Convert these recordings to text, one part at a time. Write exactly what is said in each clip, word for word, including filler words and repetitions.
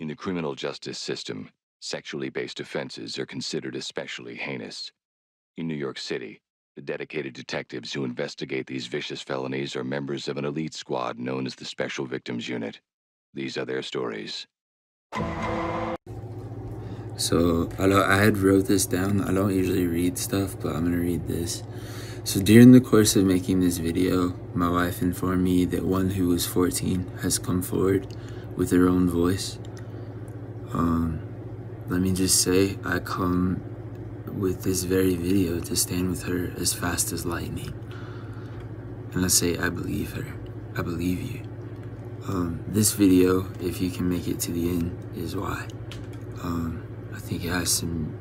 In the criminal justice system, sexually based offenses are considered especially heinous. In New York City, the dedicated detectives who investigate these vicious felonies are members of an elite squad known as the Special Victims Unit. These are their stories. So, I had wrote this down. I don't usually read stuff, but I'm going to read this. So, during the course of making this video, my wife informed me that one who was fourteen has come forward with her own voice. Um, let me just say, I come with this very video to stand with her as fast as lightning. And I say, I believe her. I believe you. Um, this video, if you can make it to the end, is why. Um, I think it has some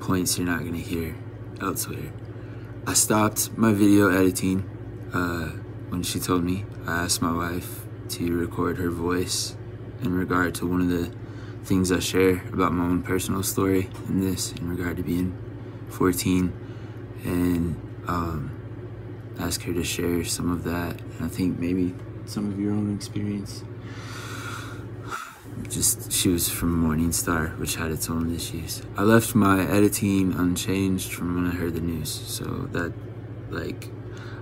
points you're not gonna hear elsewhere. I stopped my video editing uh, when she told me. I asked my wife to record her voice in regard to one of the things I share about my own personal story in this, in regard to being fourteen, and um, ask her to share some of that, and I think maybe some of your own experience. Just, she was from Morningstar, which had its own issues. I left my editing unchanged from when I heard the news, so that, like,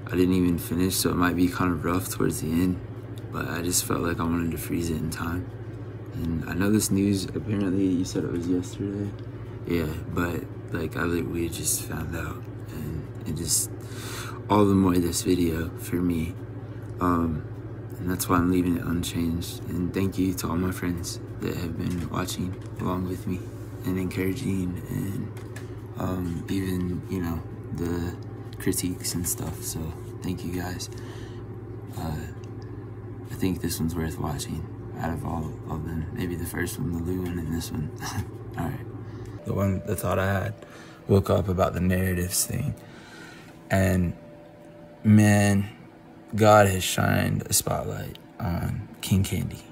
I didn't even finish, so it might be kind of rough towards the end, but I just felt like I wanted to freeze it in time. And I know this news, apparently you said it was yesterday. Yeah, but, like, I we just found out, and it just, all the more this video for me. Um... And that's why I'm leaving it unchanged. And thank you to all my friends that have been watching along with me and encouraging, and um, even, you know, the critiques and stuff. So thank you guys. Uh, I think this one's worth watching out of all of them. Maybe the first one, the Lou one, and this one. All right. The one, the thought I had woke up about the narratives thing. And man, God has shined a spotlight on King Candy.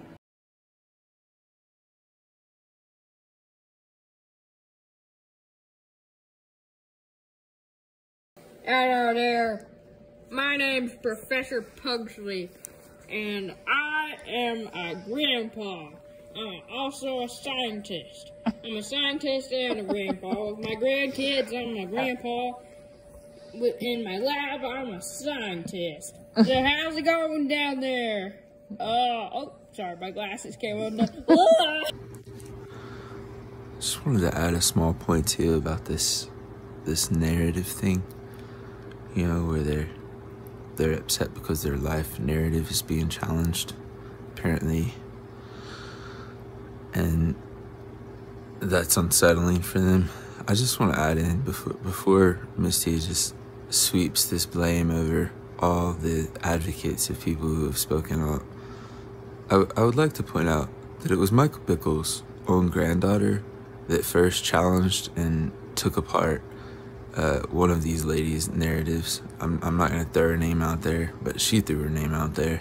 Hello there. My name's Professor Pugsley, and I am a grandpa. I'm also a scientist. I'm a scientist and a grandpa. With my grandkids, I'm a grandpa. In my lab, I'm a scientist. So how's it going down there? Uh, oh, sorry, my glasses came on. Just wanted to add a small point too about this, this narrative thing. You know, where they're they're upset because their life narrative is being challenged, apparently, and that's unsettling for them. I just want to add in before before Misty just sweeps this blame over all the advocates of people who have spoken out. I, I would like to point out that it was Mike Bickle's own granddaughter that first challenged and took apart uh, one of these ladies' narratives. I'm, I'm not going to throw her name out there, but she threw her name out there.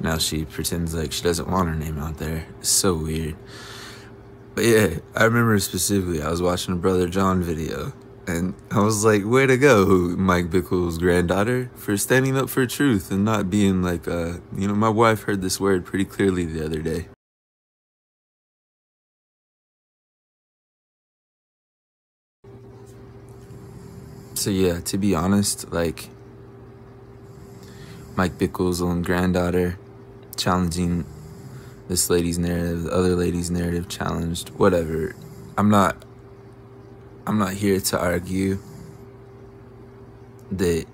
Now she pretends like she doesn't want her name out there. It's so weird. But yeah, I remember specifically I was watching a Brother John video, and I was like, way to go, Mike Bickle's granddaughter, for standing up for truth and not being like, uh, you know, my wife heard this word pretty clearly the other day. So yeah, to be honest, like, Mike Bickle's own granddaughter challenging this lady's narrative, the other lady's narrative challenged, whatever. I'm not... I'm not here to argue that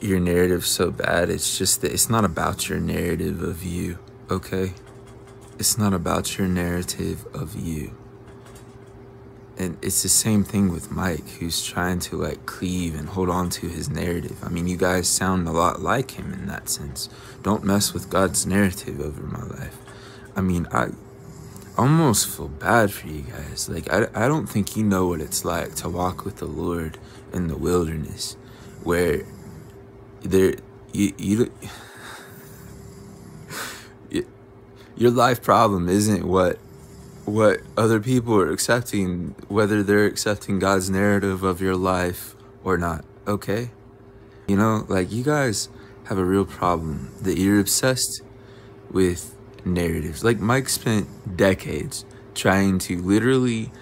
your narrative's so bad. It's just that it's not about your narrative of you, okay? It's not about your narrative of you. And it's the same thing with Mike, who's trying to, like, cleave and hold on to his narrative. I mean, you guys sound a lot like him in that sense. Don't mess with God's narrative over my life. I mean, I... almost feel bad for you guys. Like, I, I don't think you know what it's like to walk with the Lord in the wilderness, where there you, you, you your life problem isn't what what other people are accepting, whether they're accepting God's narrative of your life or not, okay? You know, like, you guys have a real problem that you're obsessed with narratives. Like, Mike spent decades trying to literally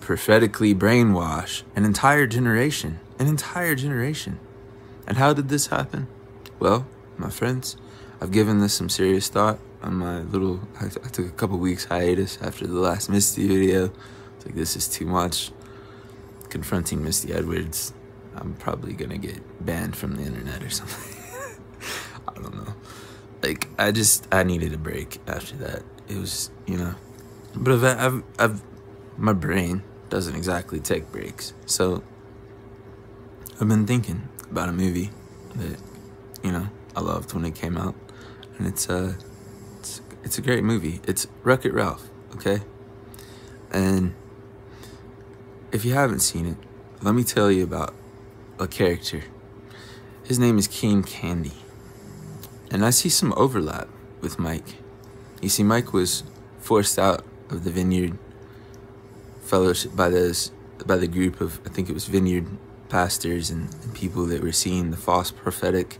prophetically brainwash an entire generation, an entire generation. And how did this happen? Well, my friends, I've given this some serious thought on my little, I, I took a couple weeks hiatus after the last Misty video. It's like, this is too much. Confronting Misty Edwards, I'm probably gonna get banned from the internet or something. I don't know. Like, I just, I needed a break after that. It was, you know, but I've, I've, I've, my brain doesn't exactly take breaks. So I've been thinking about a movie that, you know, I loved when it came out, and it's a, it's, it's a great movie. It's Wreck-It Ralph, okay? And if you haven't seen it, let me tell you about a character. His name is King Candy. And I see some overlap with Mike. You see, Mike was forced out of the Vineyard Fellowship by those, by the group of, I think it was Vineyard pastors and, and people that were seeing the false prophetic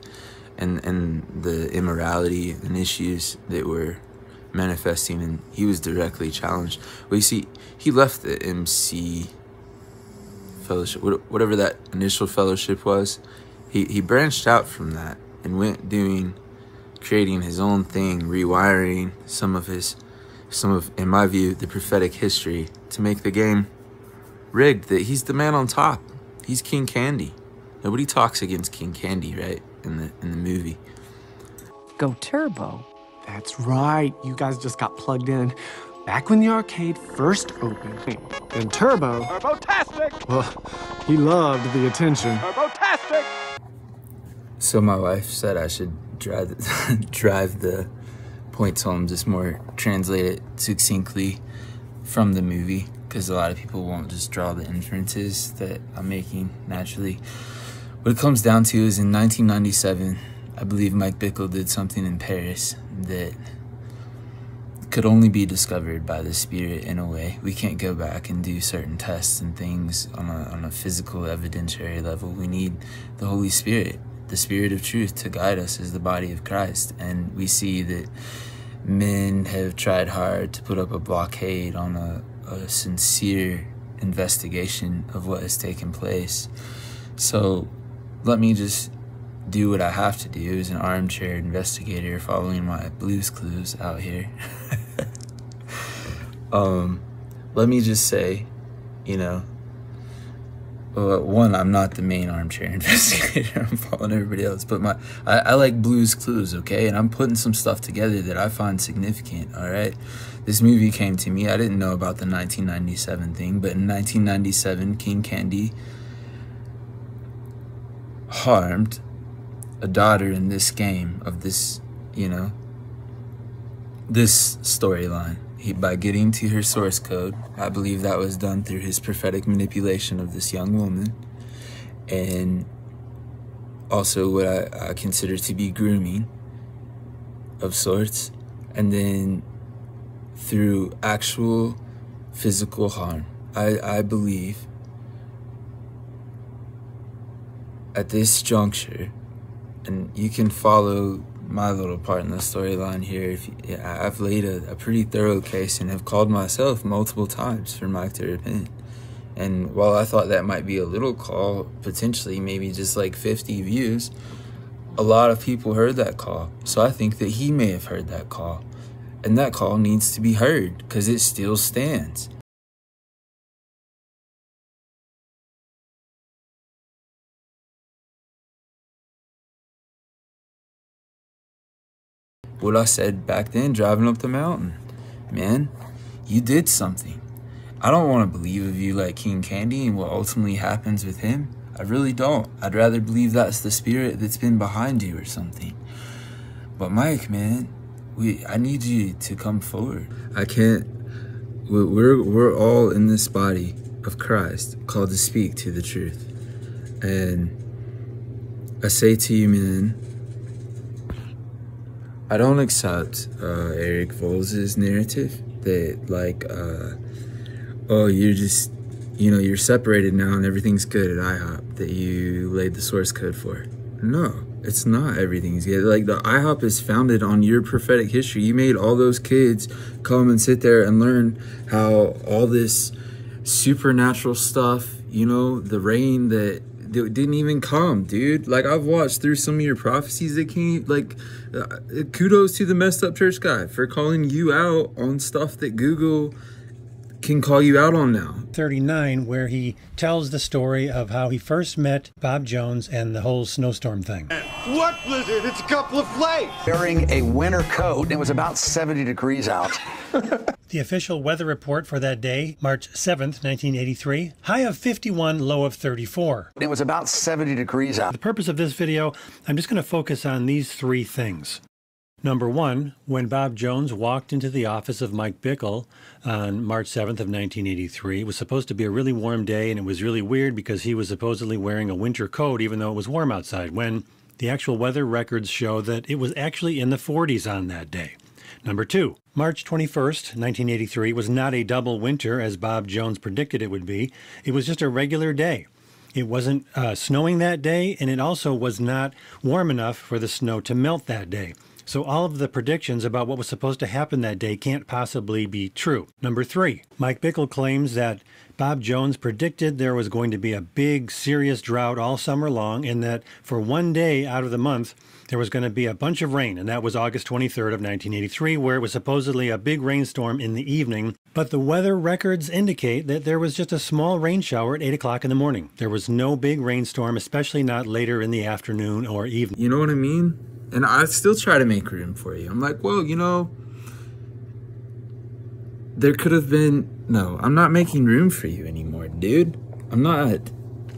and, and the immorality and issues that were manifesting, and he was directly challenged. Well, you see, he left the M C fellowship, whatever that initial fellowship was. He, he branched out from that and went doing, creating his own thing, rewiring some of his, some of, in my view, the prophetic history to make the game rigged, that he's the man on top. He's King Candy. Nobody talks against King Candy, right? In the, in the movie. Go turbo. That's right. You guys just got plugged in. Back when the arcade first opened, and Turbo, Turbotastic! Well, he loved the attention. Turbotastic! So my wife said I should drive the, drive the points home, just more translate it succinctly from the movie, because a lot of people won't just draw the inferences that I'm making naturally. What it comes down to is, in nineteen ninety-seven, I believe Mike Bickle did something in Paris that could only be discovered by the spirit in a way. We can't go back and do certain tests and things on a, on a physical evidentiary level. We need the Holy Spirit, the Spirit of truth, to guide us as the body of Christ. And we see that men have tried hard to put up a blockade on a, a sincere investigation of what has taken place. So let me just do what I have to do as an armchair investigator following my Blues Clues out here. um, let me just say, you know, uh, one, I'm not the main armchair investigator. I'm following everybody else, but my I, I like Blues Clues, okay? And I'm putting some stuff together that I find significant, all right? This movie came to me. I didn't know about the nineteen ninety-seven thing, but in nineteen ninety-seven, King Candy harmed a daughter in this game of this, you know, this storyline. He, by getting to her source code, I believe that was done through his prophetic manipulation of this young woman, and also what I, I consider to be grooming of sorts, and then through actual physical harm. I, I believe at this juncture, and you can follow my little part in the storyline here. If you, yeah, I've laid a, a pretty thorough case and have called myself multiple times for Mike to repent. And while I thought that might be a little call, potentially maybe just like fifty views, a lot of people heard that call. So I think that he may have heard that call. And that call needs to be heard, because it still stands. What I said back then, driving up the mountain, man, you did something. I don't want to believe of you like King Candy and what ultimately happens with him. I really don't. I'd rather believe that's the spirit that's been behind you or something. But Mike, man, we I need you to come forward. I can't. We're we're all in this body of Christ called to speak to the truth, and I say to you, man, I don't accept uh, Eric Volz's narrative that, like, uh, oh, you're just, you know, you're separated now and everything's good at I hop that you laid the source code for. No, It's not everything's good. Like, the IHOP is founded on your prophetic history. You made all those kids come and sit there and learn how all this supernatural stuff, you know, the rain that didn't even come, dude. Like, I've watched through some of your prophecies that came. Like, uh, kudos to the messed up church guy for calling you out on stuff that Google can call you out on now. thirty-nine, where he tells the story of how he first met Bob Jones and the whole snowstorm thing. What blizzard? It's a couple of flakes. Wearing a winter coat, and it was about seventy degrees out. The official weather report for that day, March seventh, nineteen eighty-three, high of fifty-one, low of thirty-four. It was about seventy degrees out. For the purpose of this video, I'm just going to focus on these three things. Number one, when Bob Jones walked into the office of Mike Bickle on March seventh of nineteen eighty-three, it was supposed to be a really warm day, and it was really weird because he was supposedly wearing a winter coat even though it was warm outside, when the actual weather records show that it was actually in the forties on that day. Number two, March twenty-first, nineteen eighty-three was not a double winter as Bob Jones predicted it would be. It was just a regular day. It wasn't uh, snowing that day, and it also was not warm enough for the snow to melt that day. So all of the predictions about what was supposed to happen that day can't possibly be true. Number three, Mike Bickle claims that Bob Jones predicted there was going to be a big, serious drought all summer long, and that for one day out of the month, there was going to be a bunch of rain, and that was August twenty-third of nineteen eighty-three, where it was supposedly a big rainstorm in the evening. But the weather records indicate that there was just a small rain shower at eight o'clock in the morning. There was no big rainstorm, especially not later in the afternoon or evening. You know what I mean? And I still try to make room for you. I'm like, well, you know, there could have been... No, I'm not making room for you anymore, dude. I'm not.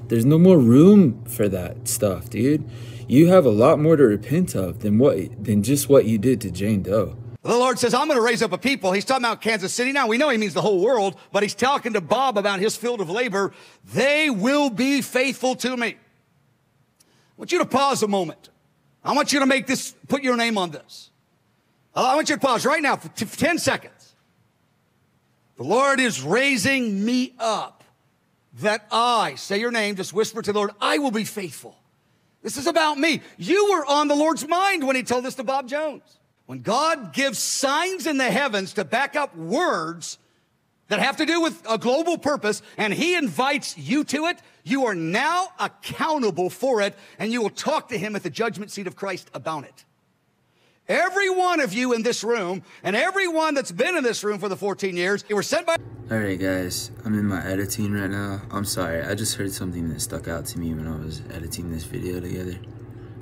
There's no more room for that stuff, dude. You have a lot more to repent of than what than just what you did to Jane Doe. The Lord says, I'm going to raise up a people. He's talking about Kansas City now. We know he means the whole world, but he's talking to Bob about his field of labor. They will be faithful to me. I want you to pause a moment. I want you to make this, put your name on this. I want you to pause right now for ten seconds. The Lord is raising me up that I, say your name, just whisper to the Lord, I will be faithful. This is about me. You were on the Lord's mind when he told this to Bob Jones. When God gives signs in the heavens to back up words that have to do with a global purpose, and he invites you to it, you are now accountable for it, and you will talk to him at the judgment seat of Christ about it. Every one of you in this room, and everyone that's been in this room for the fourteen years, you were sent by... All right, guys, I'm in my editing right now. I'm sorry, I just heard something that stuck out to me when I was editing this video together.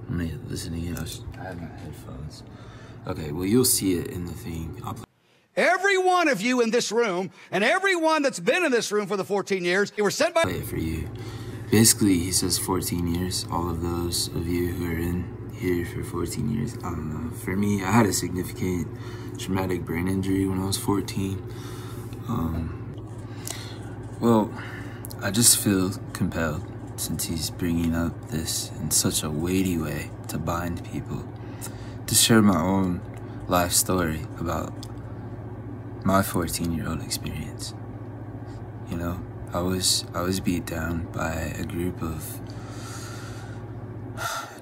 I'm gonna listen to you. I have my headphones. Okay, well, you'll see it in the thing. I'll... Every one of you in this room, and everyone that's been in this room for the fourteen years, you were sent by... Wait for you. Basically, he says fourteen years. All of those of you who are in here for fourteen years, I don't know. For me, I had a significant traumatic brain injury when I was fourteen. Um, well, I just feel compelled, since he's bringing up this in such a weighty way to bind people, to share my own life story about my fourteen-year-old experience. You know, I was I was beat down by a group of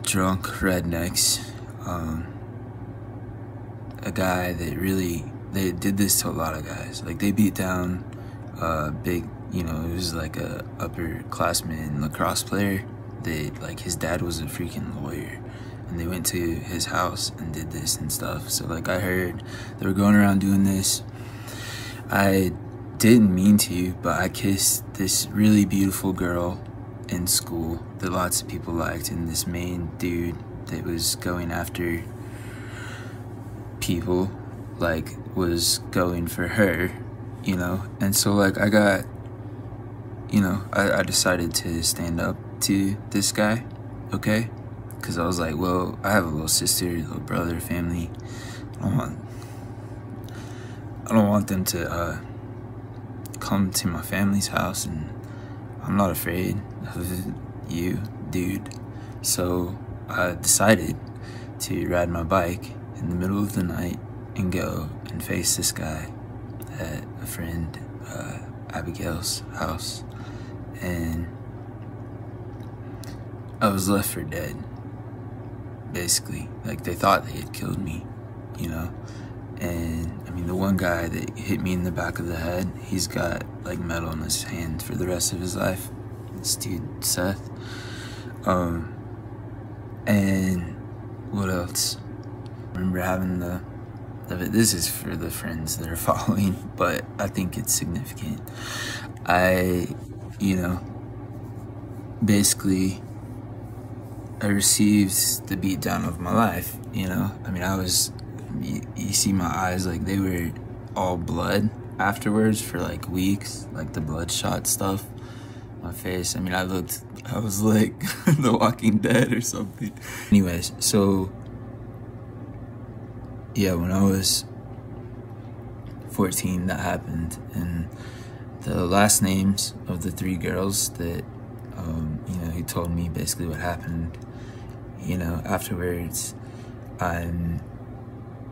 drunk rednecks. Um, a guy that really, they did this to a lot of guys. Like, they beat down a big, you know, it was like a upperclassman lacrosse player. They, like, his dad was a freaking lawyer. And they went to his house and did this and stuff. So, like, I heard they were going around doing this. I didn't mean to, but I kissed this really beautiful girl in school that lots of people liked, and this main dude that was going after people, like, was going for her, you know? And so, like, I got, you know, I, I decided to stand up to this guy, okay? Because I was like, well, I have a little sister, a little brother, family. I don't want... I don't want them to uh, come to my family's house, and I'm not afraid of you, dude. So I decided to ride my bike in the middle of the night and go and face this guy at a friend, uh, Abigail's house. And I was left for dead. basically. Like, they thought they had killed me, you know? And, I mean, the one guy that hit me in the back of the head, he's got, like, metal in his hand for the rest of his life. This dude, Seth. Um, and what else? I remember having the, the, this is for the friends that are following, but I think it's significant. I, you know, basically, I received the beatdown of my life, you know? I mean, I was, you, you see my eyes, like, they were all blood afterwards for, like, weeks. Like, the bloodshot stuff. My face, I mean, I looked, I was like The Walking Dead or something. Anyways, so, yeah, when I was fourteen, that happened. And the last names of the three girls that, um, you know, he told me basically what happened. You know, afterwards, I'm,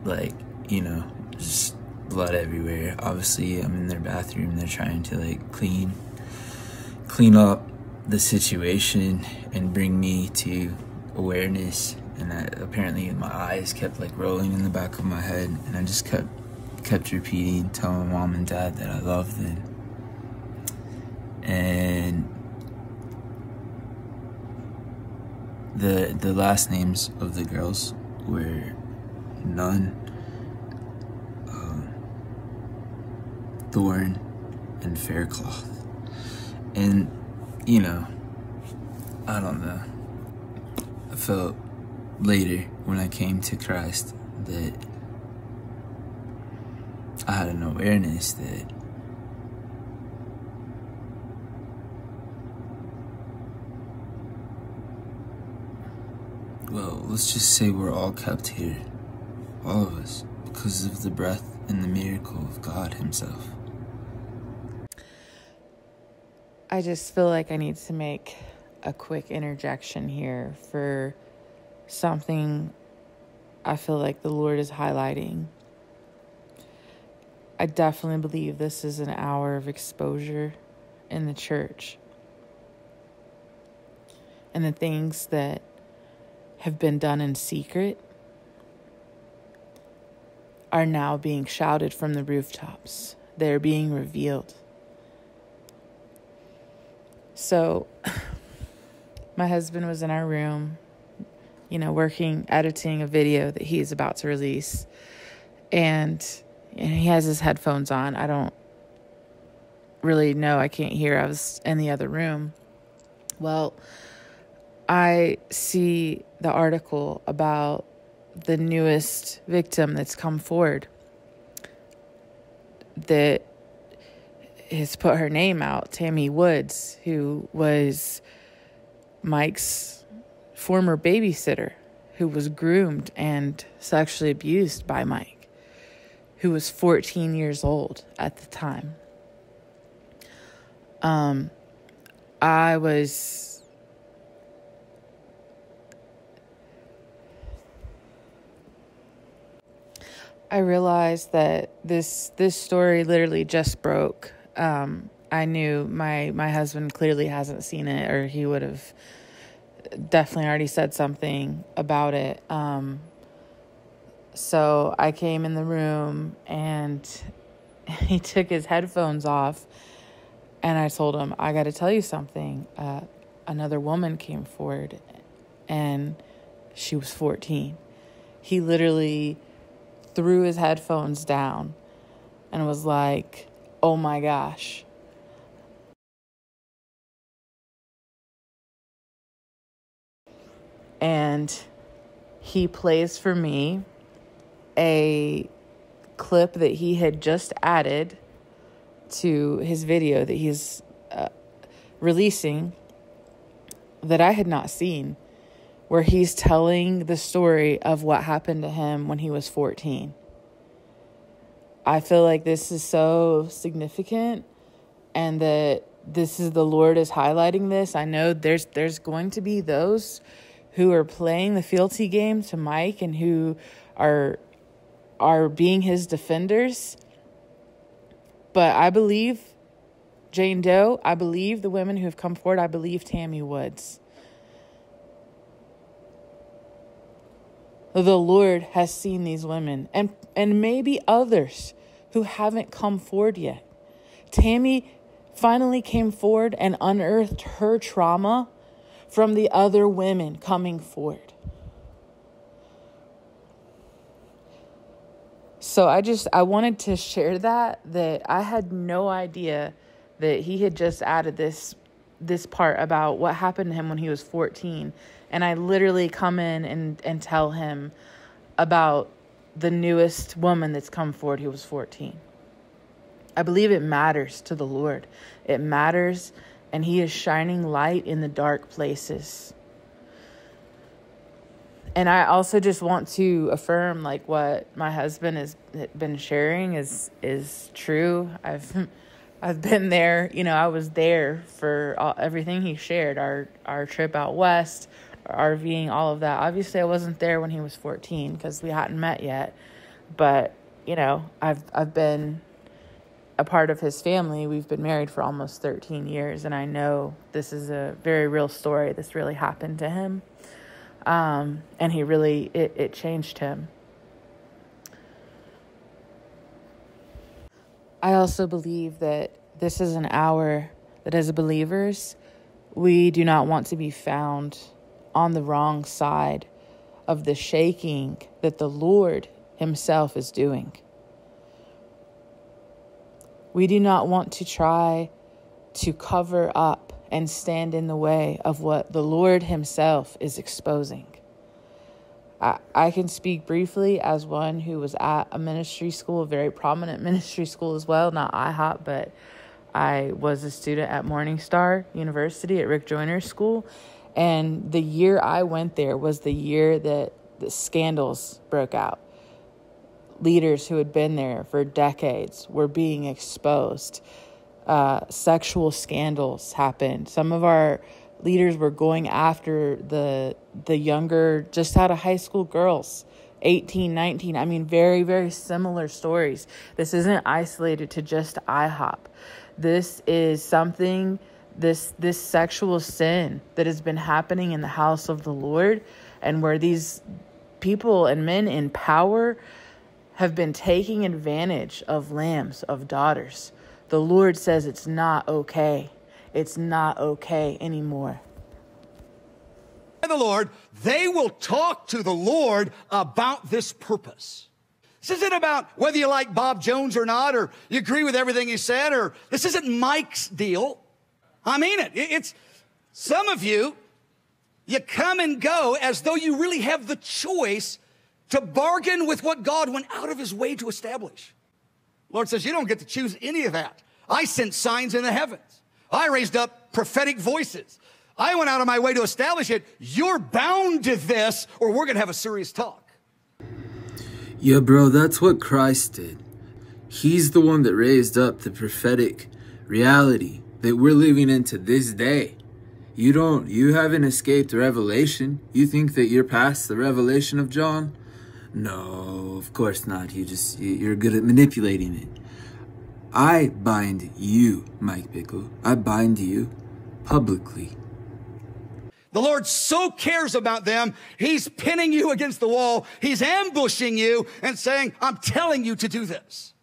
like, you know, just blood everywhere. Obviously, I'm in their bathroom. They're trying to, like, clean, clean up the situation and bring me to awareness. And I, apparently, my eyes kept, like, rolling in the back of my head. And I just kept, kept repeating, telling mom and dad that I loved them. And the the last names of the girls were Nun, um, Thorn, and Faircloth. And, you know, I don't know. I felt later, when I came to Christ, that I had an awareness that well, let's just say we're all kept here, all of us, because of the breath and the miracle of God himself. I just feel like I need to make a quick interjection here for something I feel like the Lord is highlighting. I definitely believe this is an hour of exposure in the church. And the things that have been done in secret are now being shouted from the rooftops. They're being revealed. So my husband was in our room, you know, working, editing a video that he's about to release. And, and he has his headphones on. I don't really know. I can't hear. I was in the other room. Well, I see the article about the newest victim that's come forward that has put her name out, Tammy Woods, who was Mike's former babysitter, who was groomed and sexually abused by Mike, who was fourteen years old at the time. Um, I was... I realized that this this story literally just broke. Um, I knew my, my husband clearly hasn't seen it, or he would have definitely already said something about it. Um, so I came in the room, and he took his headphones off, and I told him, I got to tell you something. Uh, another woman came forward, and she was fourteen. He literally threw his headphones down and was like, oh my gosh. And he plays for me a clip that he had just added to his video that he's uh, releasing that I had not seen, where he's telling the story of what happened to him when he was fourteen. I feel like this is so significant, and that this is the Lord is highlighting this. I know there's there's going to be those who are playing the fealty game to Mike and who are are being his defenders. But I believe Jane Doe, I believe the women who have come forward, I believe Tammy Woods. The Lord has seen these women and, and maybe others who haven't come forward yet. Tammy finally came forward and unearthed her trauma from the other women coming forward. So I just, I wanted to share that, that I had no idea that he had just added this, this part about what happened to him when he was fourteen. And I literally come in and, and tell him about the newest woman that's come forward who was fourteen. I believe it matters to the Lord. It matters, and he is shining light in the dark places. And I also just want to affirm, like, what my husband has been sharing is is true. I've I've been there, you know. I was there for all, everything he shared. Our our trip out west, RVing, all of that. Obviously, I wasn't there when he was fourteen because we hadn't met yet. But you know, I've I've been a part of his family. We've been married for almost thirteen years, and I know this is a very real story. This really happened to him. Um, and he really, it, it changed him. I also believe that this is an hour that as believers, we do not want to be found on the wrong side of the shaking that the Lord himself is doing. We do not want to try to cover up and stand in the way of what the Lord himself is exposing. I, I can speak briefly as one who was at a ministry school, a very prominent ministry school as well, not IHOP, but I was a student at Morningstar University at Rick Joyner's school. And the year I went there was the year that the scandals broke out. Leaders who had been there for decades were being exposed. Uh, sexual scandals happened. Some of our leaders were going after the the younger, just out of high school girls, eighteen, nineteen. I mean, very, very similar stories. This isn't isolated to just IHOP. This is something, this this sexual sin that has been happening in the house of the Lord, and where these people and men in power have been taking advantage of lambs, of daughters. The Lord says it's not okay. It's not okay anymore. By the Lord, they will talk to the Lord about this purpose. This isn't about whether you like Bob Jones or not, or you agree with everything he said, or this isn't Mike's deal. I mean it. It's some of you, you come and go as though you really have the choice to bargain with what God went out of his way to establish. Lord says, you don't get to choose any of that. I sent signs in the heavens. I raised up prophetic voices. I went out of my way to establish it. You're bound to this, or we're going to have a serious talk. Yeah, bro, that's what Christ did. He's the one that raised up the prophetic reality that we're living in to this day. You don't, you haven't escaped revelation. You think that you're past the revelation of John? No, of course not. You just, you're good at manipulating it. I bind you, Mike Bickle. I bind you publicly. The Lord so cares about them. He's pinning you against the wall. He's ambushing you and saying, I'm telling you to do this.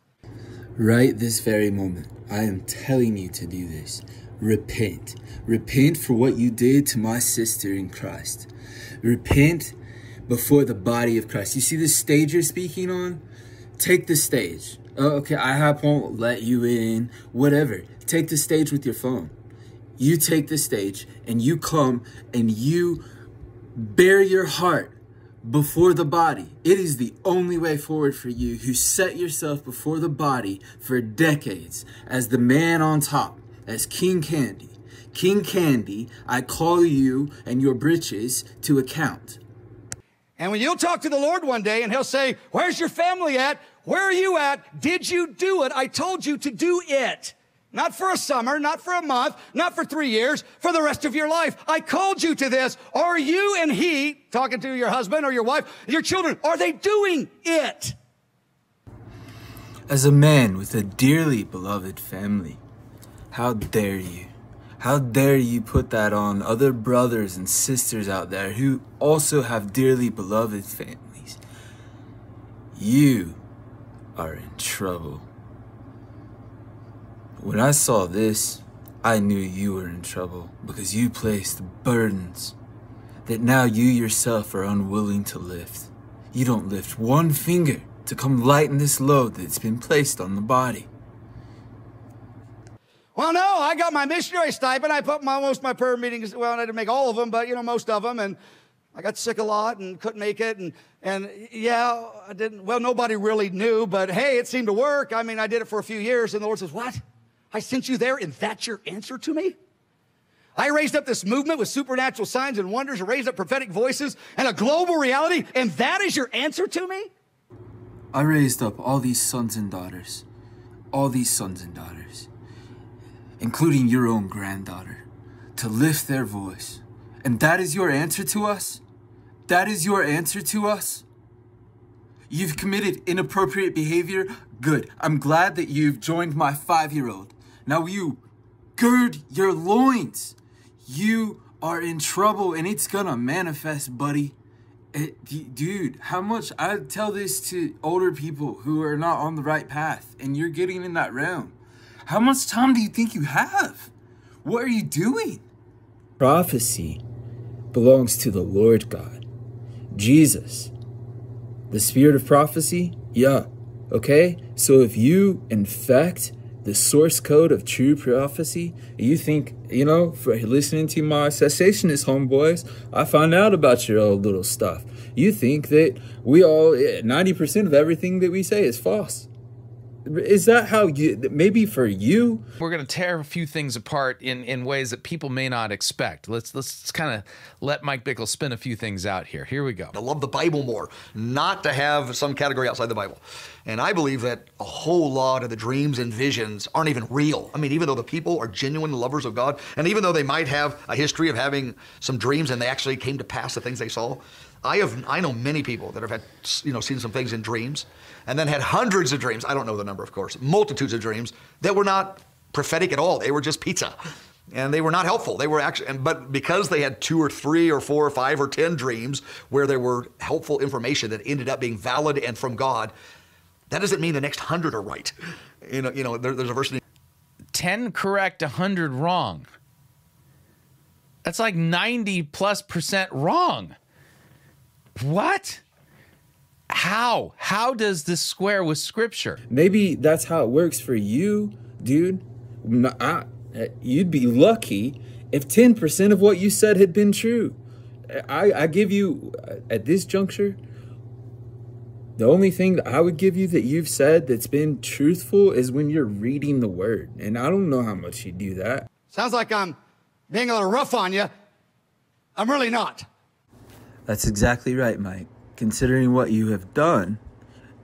Right this very moment, I am telling you to do this. Repent. Repent for what you did to my sister in Christ. Repent before the body of Christ. You see this stage you're speaking on? Take the stage. Oh, okay, IHOP won't let you in, whatever. Take the stage with your phone. You take the stage and you come and you bare your heart before the body. It is the only way forward for you, who set yourself before the body for decades as the man on top, as King Candy. King Candy, I call you and your britches to account. And when you'll talk to the Lord one day and he'll say, where's your family at? Where are you at? Did you do it? I told you to do it. Not for a summer, not for a month, not for three years, for the rest of your life. I called you to this. Are you and he, talking to your husband or your wife, your children, are they doing it? As a man with a dearly beloved family, how dare you? How dare you put that on other brothers and sisters out there who also have dearly beloved families? You are in trouble. When I saw this, I knew you were in trouble because you placed burdens that now you yourself are unwilling to lift. You don't lift one finger to come lighten this load that's been placed on the body. Well, no, I got my missionary stipend. I put my, most my prayer meetings, well, I didn't make all of them, but, you know, most of them. And I got sick a lot and couldn't make it. And, and yeah, I didn't, well, nobody really knew, but hey, it seemed to work. I mean, I did it for a few years. And the Lord says, what? I sent you there and that's your answer to me? I raised up this movement with supernatural signs and wonders, and raised up prophetic voices and a global reality, and that is your answer to me? I raised up all these sons and daughters, all these sons and daughters, including your own granddaughter, to lift their voice. And that is your answer to us? That is your answer to us? You've committed inappropriate behavior? Good. I'm glad that you've joined my five-year-old. Now you gird your loins. You are in trouble, and it's gonna manifest, buddy. It, dude, how much I tell this to older people who are not on the right path, and you're getting in that realm. How much time do you think you have? What are you doing? Prophecy belongs to the Lord God, Jesus. The spirit of prophecy? Yeah. Okay? So if you infect the source code of true prophecy, you think, you know, for listening to my cessationist homeboys, I found out about your old little stuff. You think that we all, ninety percent of everything that we say is false. Is that how you, maybe for you? We're going to tear a few things apart in, in ways that people may not expect. Let's, let's kind of let Mike Bickle spin a few things out here. Here we go. I love the Bible more, not to have some category outside the Bible. And I believe that a whole lot of the dreams and visions aren't even real. I mean, even though the people are genuine lovers of God, and even though they might have a history of having some dreams and they actually came to pass the things they saw, I have, I know many people that have had, you know, seen some things in dreams and then had hundreds of dreams, I don't know the number, of course, multitudes of dreams that were not prophetic at all. They were just pizza and they were not helpful. They were actually, and, but because they had two or three or four or five or ten dreams where there were helpful information that ended up being valid and from God, that doesn't mean the next hundred are right. You know, you know there, there's a verse in ten correct, one hundred wrong. That's like ninety plus percent wrong. What? How? How does this square with Scripture? Maybe that's how it works for you, dude. I, you'd be lucky if ten percent of what you said had been true. I, I give you, at this juncture, the only thing that I would give you that you've said that's been truthful is when you're reading the Word. And I don't know how much you do that. Sounds like I'm being a little rough on you. I'm really not. That's exactly right, Mike. Considering what you have done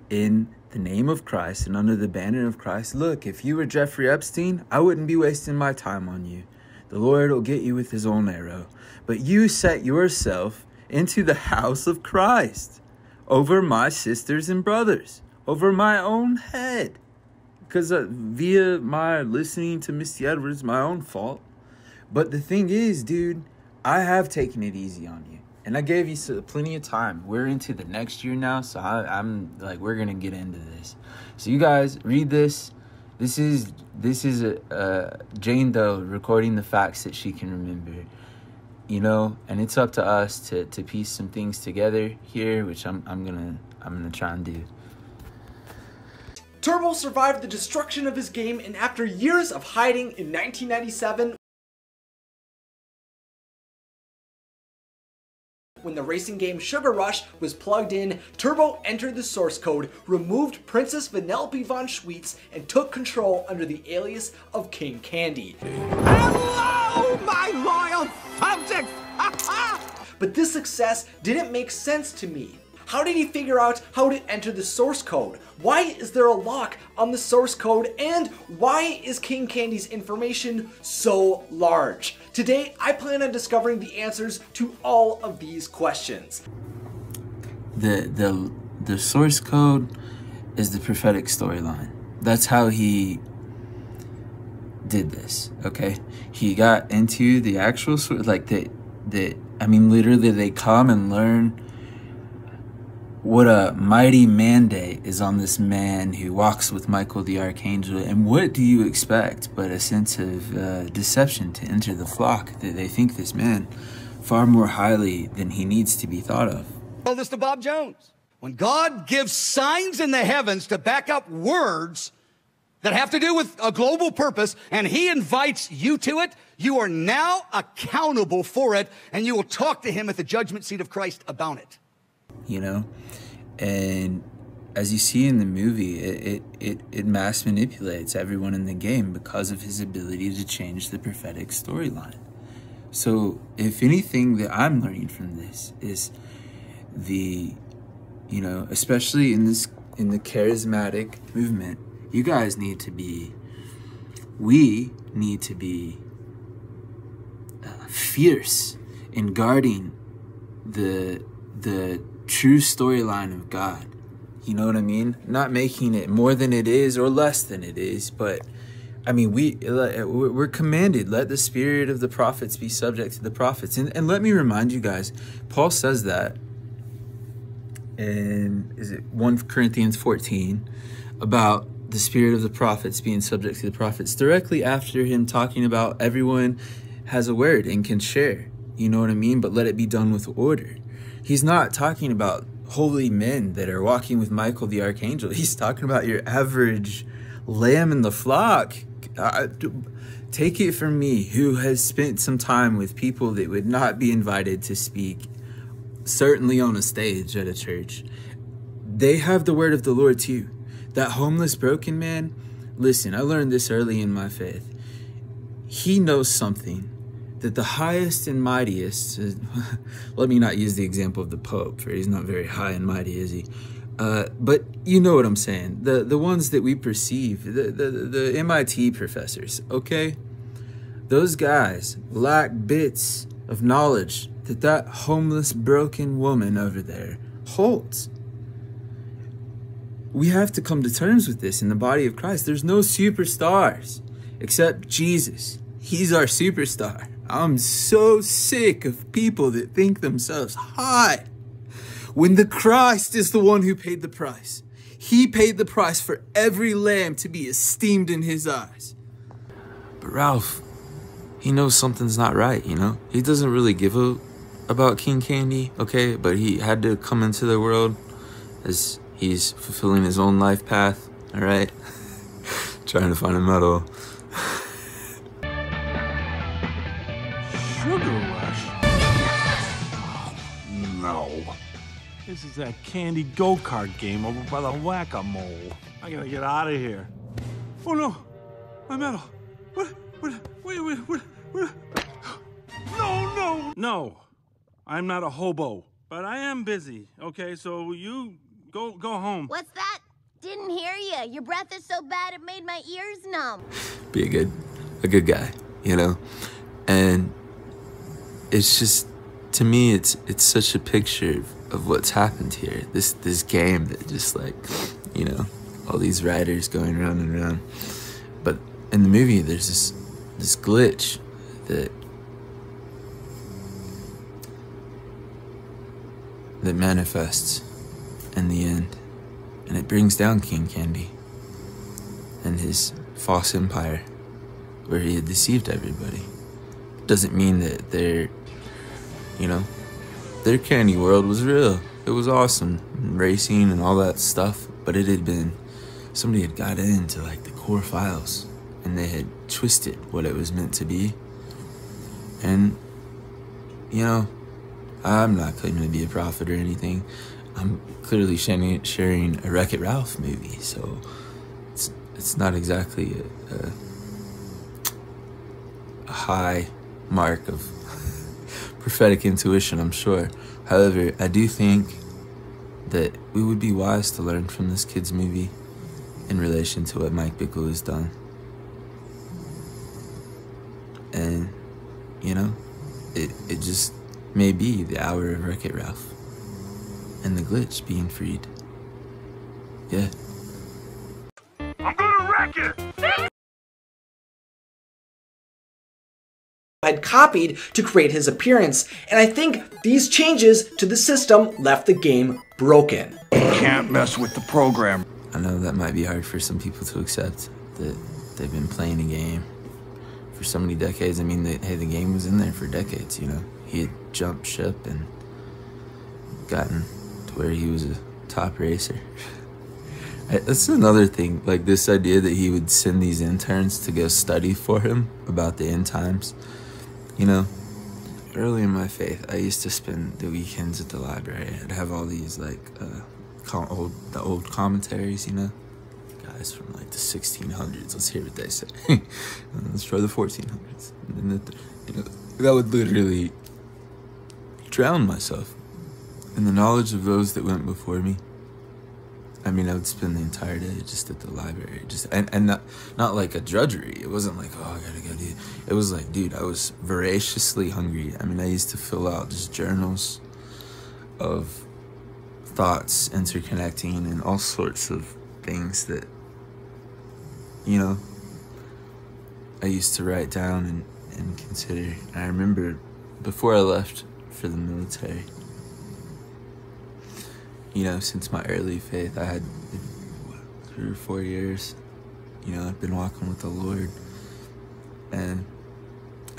in the name of Christ and under the banner of Christ, look, if you were Jeffrey Epstein, I wouldn't be wasting my time on you. The Lord will get you with his own arrow. But you set yourself into the house of Christ over my sisters and brothers, over my own head. Because uh, via my listening to Misty Edwards, my own fault. But the thing is, dude, I have taken it easy on you. And I gave you plenty of time. We're into the next year now, so I, I'm like, we're gonna get into this. So you guys read this. This is this is a, a Jane Doe recording the facts that she can remember, you know. And it's up to us to to piece some things together here, which I'm I'm gonna I'm gonna try and do. Turbo survived the destruction of his game, and after years of hiding in nineteen ninety-seven. When the racing game Sugar Rush was plugged in, Turbo entered the source code, removed Princess Vanellope von Schweitz, and took control under the alias of King Candy. Hello, my loyal subjects! But this success didn't make sense to me. How did he figure out how to enter the source code? Why is there a lock on the source code? And why is King Candy's information so large? Today, I plan on discovering the answers to all of these questions. The, the, the source code is the prophetic storyline. That's how he did this, okay? He got into the actual, like the, the, I mean, literally they come and learn What a mighty mandate is on this man who walks with Michael the Archangel, and what do you expect but a sense of uh, deception to enter the flock that they think this man far more highly than he needs to be thought of. Tell this to Bob Jones. When God gives signs in the heavens to back up words that have to do with a global purpose, and he invites you to it, you are now accountable for it, and you will talk to him at the judgment seat of Christ about it. You know, and as you see in the movie, it, it, it, it mass manipulates everyone in the game because of his ability to change the prophetic storyline. So if anything that I'm learning from this is the, you know, especially in this, in the charismatic movement, you guys need to be, we need to be uh, fierce in guarding the, the, true storyline of God. You know what I mean? Not making it more than it is or less than it is, but I mean, we, we're commanded, let the spirit of the prophets be subject to the prophets. And, and let me remind you guys, Paul says that in, is it First Corinthians fourteen, about the spirit of the prophets being subject to the prophets, directly after him talking about everyone has a word and can share. You know what I mean? But let it be done with order. He's not talking about holy men that are walking with Michael the Archangel. He's talking about your average lamb in the flock. I, take it from me, who has spent some time with people that would not be invited to speak, certainly on a stage at a church. They have the word of the Lord too. That homeless, broken man, listen, I learned this early in my faith. He knows something that the highest and mightiest, let me not use the example of the Pope, for he's not very high and mighty, is he? Uh, but you know what I'm saying. The the ones that we perceive, the, the, the M I T professors, okay? Those guys lack bits of knowledge that that homeless, broken woman over there holds. We have to come to terms with this in the body of Christ. There's no superstars except Jesus. He's our superstar. I'm so sick of people that think themselves high when the Christ is the one who paid the price. He paid the price for every lamb to be esteemed in his eyes. But Ralph, he knows something's not right, you know? He doesn't really give a about King Candy, okay? But he had to come into the world as he's fulfilling his own life path, all right? Trying to find a medal. This is that candy go-kart game over by the whack-a-mole. I gotta get out of here. Oh no, my medal. What, what, wait, wait, what, what? No, no. No, I'm not a hobo, but I am busy. Okay, so you go, go home. What's that? Didn't hear you. Your breath is so bad it made my ears numb. Be a good, a good guy, you know? And it's just, to me, it's, it's such a picture of of what's happened here. This this game that just like, you know, all these riders going round and round. But in the movie, there's this this glitch that that manifests in the end, and it brings down King Candy and his false empire, where he had deceived everybody. Doesn't mean that they're, you know, their candy world was real. It was awesome, and racing and all that stuff, but it had been, somebody had got into like the core files and they had twisted what it was meant to be. And, you know, I'm not claiming to be a prophet or anything. I'm clearly sharing, sharing a Wreck-It Ralph movie, so it's, it's not exactly a, a, a high mark of prophetic intuition, I'm sure. However, I do think that we would be wise to learn from this kid's movie in relation to what Mike Bickle has done. And, you know, it, it just may be the hour of Wreck-It Ralph and the glitch being freed. Yeah. I'm gonna wreck it! had copied to create his appearance, and I think these changes to the system left the game broken. You can't mess with the program. I know that might be hard for some people to accept, that they've been playing the game for so many decades. I mean, they, hey, the game was in there for decades, you know. He had jumped ship and gotten to where he was a top racer. That's another thing, like this idea that he would send these interns to go study for him about the end times. You know, early in my faith, I used to spend the weekends at the library. I'd have all these, like, uh, old, the old commentaries, you know? Guys from, like, the sixteen hundreds, let's hear what they say. Let's try the fourteen hundreds. And then the, you know, that would literally drown myself in the knowledge of those that went before me. I mean, I would spend the entire day just at the library, just and, and not, not like a drudgery. It wasn't like, oh, I gotta go do it. It was like, dude, I was voraciously hungry. I mean, I used to fill out just journals of thoughts interconnecting and all sorts of things that, you know, I used to write down and, and consider. And I remember before I left for the military, you know, since my early faith, I had three or four years, you know, I've been walking with the Lord. And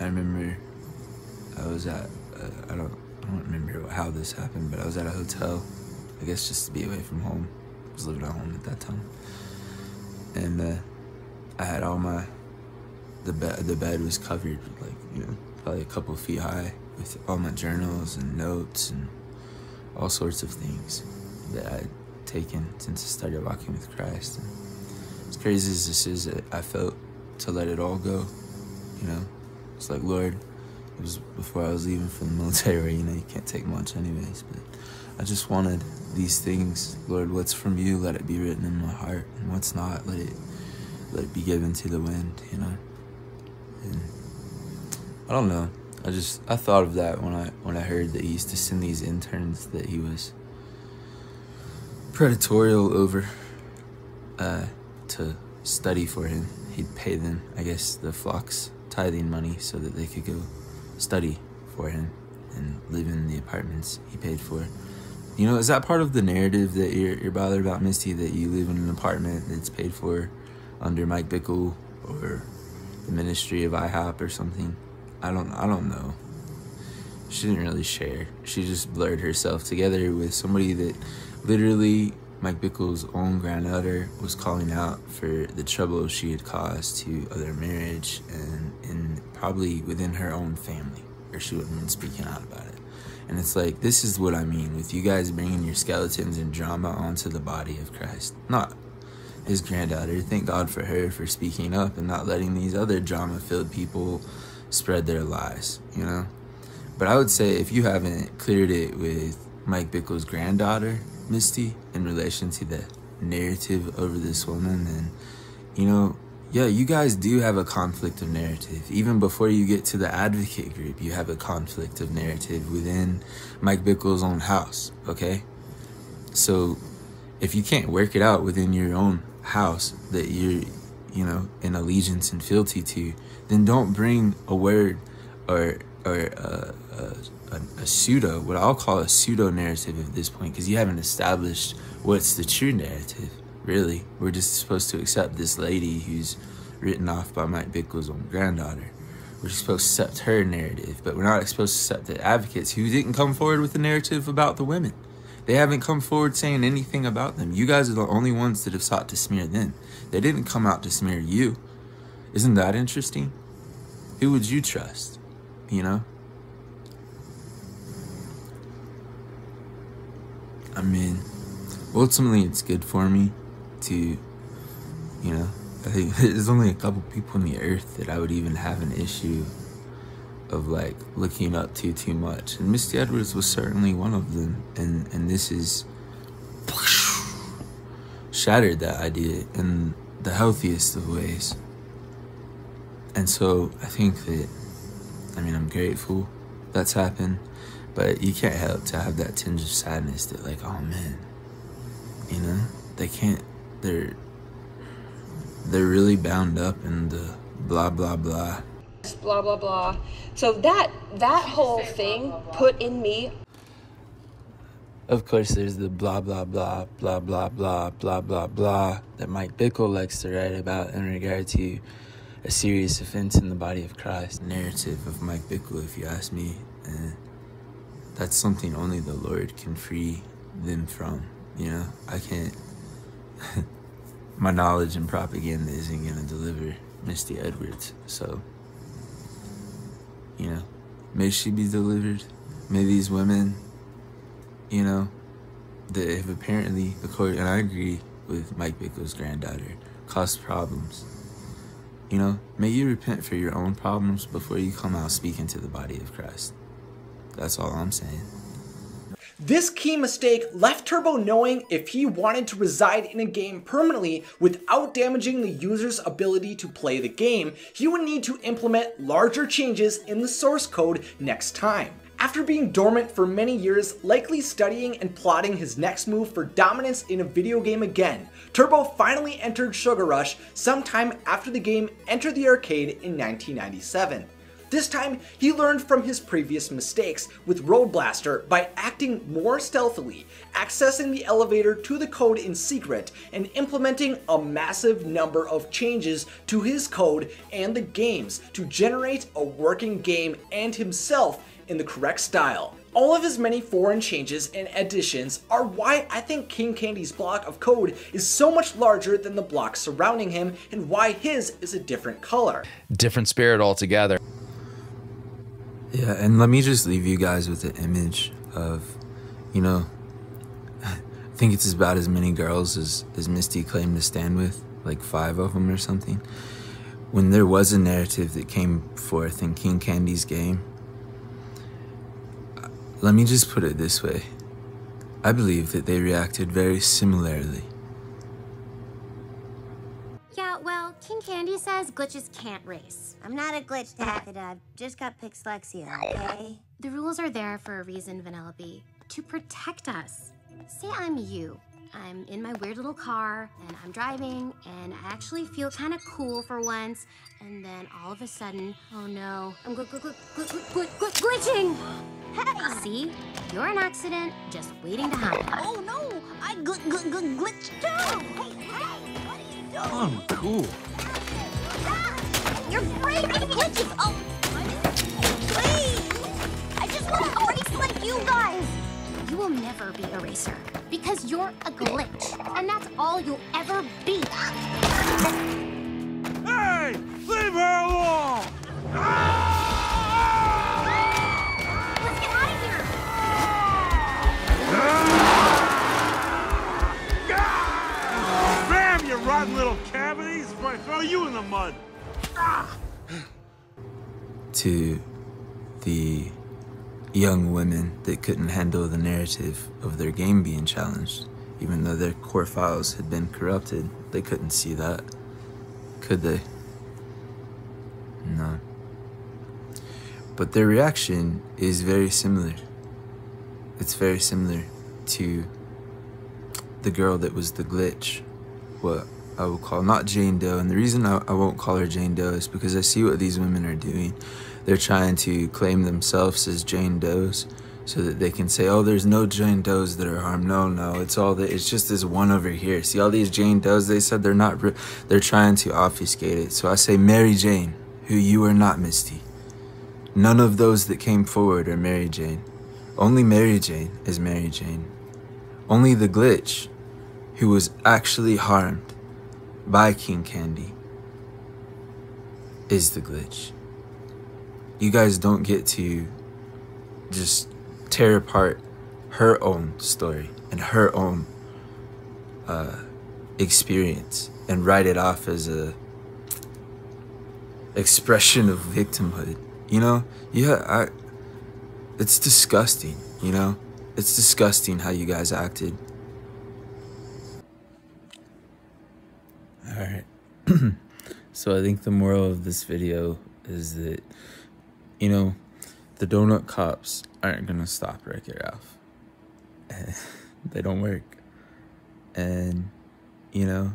I remember I was at, uh, I don't I don't remember how this happened, but I was at a hotel, I guess just to be away from home. I was living at home at that time. And uh, I had all my, the, be the bed was covered, like, you know, probably a couple feet high with all my journals and notes and all sorts of things that I'd taken since I started walking with Christ. And as crazy as this is, I felt to let it all go, you know? It's like, Lord, it was before I was leaving for the military, you know, you can't take much anyways, but I just wanted these things. Lord, what's from you, let it be written in my heart, and what's not, let it, let it be given to the wind, you know? And I don't know. I just, I thought of that when I when I heard that he used to send these interns that he was predatorial over uh, to study for him. He'd pay them, I guess, the flock's tithing money so that they could go study for him and live in the apartments he paid for. You know, is that part of the narrative that you're, you're bothered about, Misty, that you live in an apartment that's paid for under Mike Bickle or the ministry of I hop or something? I don't, I don't know. She didn't really share. She just blurred herself together with somebody that literally Mike Bickle's own granddaughter was calling out for the trouble she had caused to other marriage and, and probably within her own family, or she wouldn't have been speaking out about it. And it's like, this is what I mean with you guys bringing your skeletons and drama onto the body of Christ. Not his granddaughter. Thank God for her for speaking up and not letting these other drama-filled people spread their lies, you know? But I would say if you haven't cleared it with Mike Bickle's granddaughter, Misty, in relation to the narrative over this woman, then, you know, yeah, you guys do have a conflict of narrative. Even before you get to the advocate group, you have a conflict of narrative within Mike Bickle's own house, okay? So if you can't work it out within your own house that you're, you know, in allegiance and fealty to, then don't bring a word or or uh, a, a, a pseudo, what I'll call a pseudo narrative at this point, because you haven't established what's the true narrative, really. We're just supposed to accept this lady who's written off by Mike Bickle's own granddaughter. We're supposed to accept her narrative, but we're not supposed to accept the advocates who didn't come forward with a narrative about the women. They haven't come forward saying anything about them. You guys are the only ones that have sought to smear them. They didn't come out to smear you. Isn't that interesting? Who would you trust, you know? I mean, ultimately it's good for me to, you know, I think there's only a couple people on the earth that I would even have an issue of, like, looking up to too much. And Misty Edwards was certainly one of them. And, and this is shattered that idea in the healthiest of ways. And so I think that, I mean, I'm grateful that's happened, but you can't help to have that tinge of sadness that, like, oh man, you know, they can't, they're, they're really bound up in the blah, blah, blah. drugs, blah, blah, blah. So that, that whole thing blah, blah, blah. put in me. Of course, there's the blah, blah, blah, blah, blah, blah, blah, blah, blah that Mike Bickle likes to write about in regard to a serious offense in the body of Christ. Narrative of Mike Bickle, if you ask me, eh, that's something only the Lord can free them from. You know, I can't... My knowledge and propaganda isn't going to deliver Misty Edwards, so, you know, may she be delivered. May these women, you know, that have apparently, according, and I agree with Mike Bickle's granddaughter, caused problems. You know, may you repent for your own problems before you come out speaking to the body of Christ. That's all I'm saying. This key mistake left Turbo knowing if he wanted to reside in a game permanently without damaging the user's ability to play the game, he would need to implement larger changes in the source code next time. After being dormant for many years, likely studying and plotting his next move for dominance in a video game again, Turbo finally entered Sugar Rush sometime after the game entered the arcade in nineteen ninety-seven. This time, he learned from his previous mistakes with Road Blaster by acting more stealthily, accessing the elevator to the code in secret, and implementing a massive number of changes to his code and the games to generate a working game and himself in the correct style. All of his many foreign changes and additions are why I think King Candy's block of code is so much larger than the blocks surrounding him and why his is a different color. Different spirit altogether. Yeah, and let me just leave you guys with an image of, you know, I think it's about as many girls as, as Misty claimed to stand with, like five of them or something. When there was a narrative that came forth in King Candy's game, let me just put it this way. I believe that they reacted very similarly. Yeah, well, King Candy says glitches can't race. I'm not a glitch, Dad. I've just got Pixlexia, okay? The rules are there for a reason, Vanellope. To protect us. Say I'm you. I'm in my weird little car, and I'm driving, and I actually feel kind of cool for once, and then all of a sudden, oh no, I'm gl gl gl gl gl gl glitching! Hey! See? You're an accident, just waiting to happen. Oh no! I gl gl gl glitched too! Hey, hey! What are you doing? I'm cool. Stop! You're breaking glitches! Oh! Please! I just want to race like you guys! You will never be a racer, because you're a glitch, and that's all you'll ever be. Hey! Leave her alone! Let's get out of here! Bam, you rotten little cavities! If I throw you in the mud! To the young women that couldn't handle the narrative of their game being challenged, even though their core files had been corrupted, they couldn't see that, could they? No. But their reaction is very similar. It's very similar to the girl that was the glitch, what I will call not Jane Doe. And the reason I, I won't call her Jane Doe is because I see what these women are doing. They're trying to claim themselves as Jane Does so that they can say, oh, there's no Jane Does that are harmed. No, no, it's all that. It's just this one over here. See all these Jane Does? They said they're not, they're trying to obfuscate it. So I say, Mary Jane, who you are not, Misty. None of those that came forward are Mary Jane. Only Mary Jane is Mary Jane. Only the glitch who was actually harmed by King Candy is the glitch. You guys don't get to just tear apart her own story and her own uh, experience and write it off as a expression of victimhood. You know, yeah, I, it's disgusting, you know? It's disgusting how you guys acted. All right. So I think the moral of this video is that, you know, the donut cops aren't going to stop Wreck-It Ralph. They don't work. And, you know,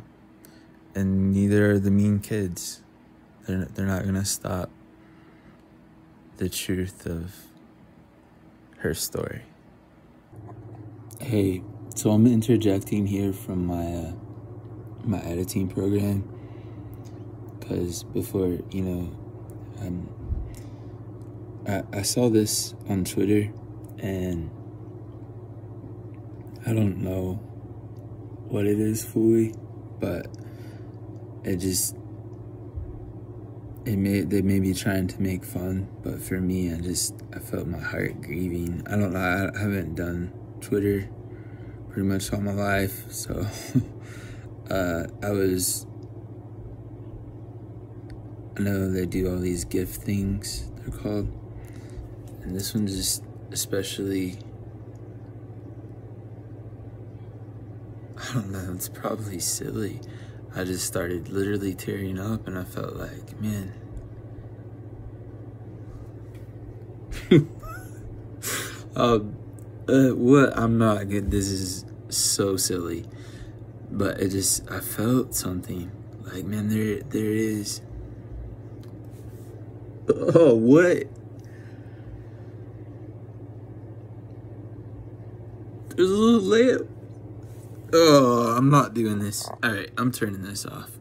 and neither are the mean kids. They're, they're not going to stop the truth of her story. Hey, so I'm interjecting here from my uh, my editing program, because before, you know, um, I, I saw this on Twitter, and I don't know what it is fully, but it just, it may, they may be trying to make fun, but for me, I just, I felt my heart grieving. I don't know, I haven't done Twitter pretty much all my life, so uh, I was, I know they do all these gift things, they're called, and this one just especially, I don't know, it's probably silly. I just started literally tearing up, and I felt like, man, um, uh, what, I'm not good, this is so silly, but it just, I felt something, like, man, there, there is, oh, what? There's a little lamp. Oh, I'm not doing this. All right, I'm turning this off.